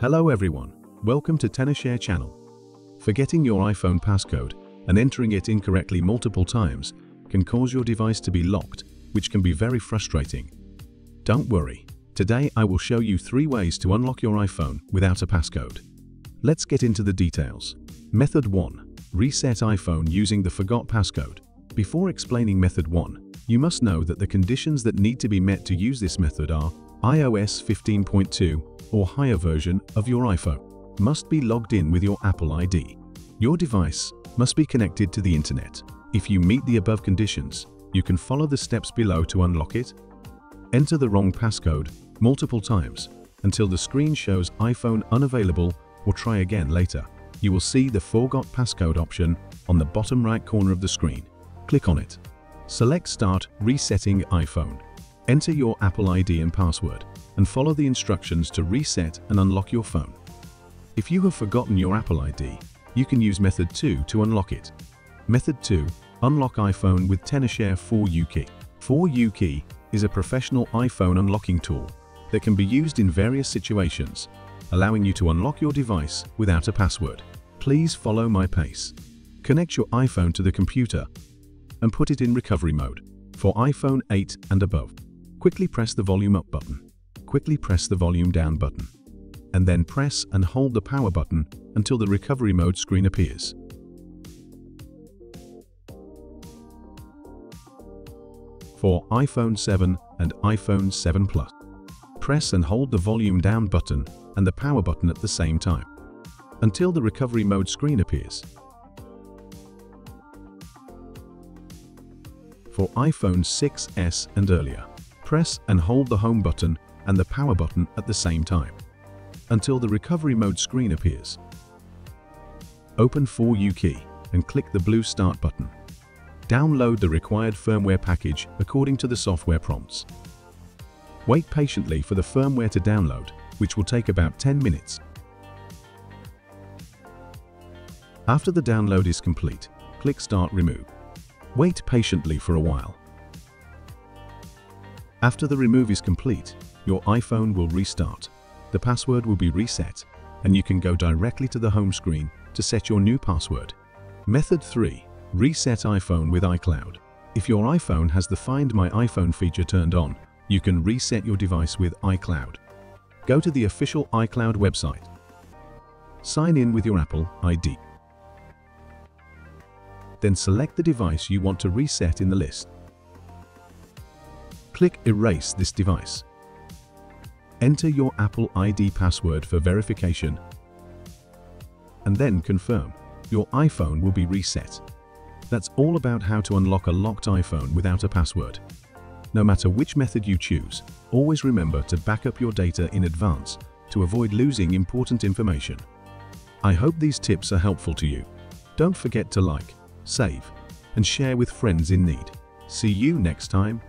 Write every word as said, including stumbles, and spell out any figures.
Hello everyone, welcome to Tenorshare channel. Forgetting your iPhone passcode and entering it incorrectly multiple times can cause your device to be locked, which can be very frustrating. Don't worry, today I will show you three ways to unlock your iPhone without a passcode. Let's get into the details. Method one. Reset iPhone using the forgot passcode. Before explaining method one, you must know that the conditions that need to be met to use this method are iOS fifteen point two or higher version of your iPhone must be logged in with your Apple I D. Your device must be connected to the internet. If you meet the above conditions, you can follow the steps below to unlock it. Enter the wrong passcode multiple times until the screen shows iPhone unavailable, or try again later. You will see the forgot passcode option on the bottom right corner of the screen. Click on it. Select Start Resetting iPhone. Enter your Apple I D and password, and follow the instructions to reset and unlock your phone. If you have forgotten your Apple I D, you can use method two to unlock it. Method two. Unlock iPhone with Tenorshare four U key. four U key is a professional iPhone unlocking tool that can be used in various situations, allowing you to unlock your device without a password. Please follow my pace. Connect your iPhone to the computer and put it in recovery mode for iPhone eight and above. Quickly press the volume up button, quickly press the volume down button, and then press and hold the power button until the recovery mode screen appears. For iPhone seven and iPhone seven Plus, press and hold the volume down button and the power button at the same time until the recovery mode screen appears. For iPhone six S and earlier, press and hold the home button and the power button at the same time until the recovery mode screen appears. Open four U key and click the blue start button. Download the required firmware package according to the software prompts. Wait patiently for the firmware to download, which will take about ten minutes. After the download is complete, click Start Remove. Wait patiently for a while. After the remove is complete, your iPhone will restart, the password will be reset, and you can go directly to the home screen to set your new password. Method three. Reset iPhone with iCloud. If your iPhone has the Find My iPhone feature turned on, you can reset your device with iCloud. Go to the official iCloud website. Sign in with your Apple I D. Then select the device you want to reset in the list. Click Erase this device. Enter your Apple I D password for verification and then confirm. Your iPhone will be reset. That's all about how to unlock a locked iPhone without a password. No matter which method you choose, always remember to back up your data in advance to avoid losing important information. I hope these tips are helpful to you. Don't forget to like, save, and share with friends in need. See you next time.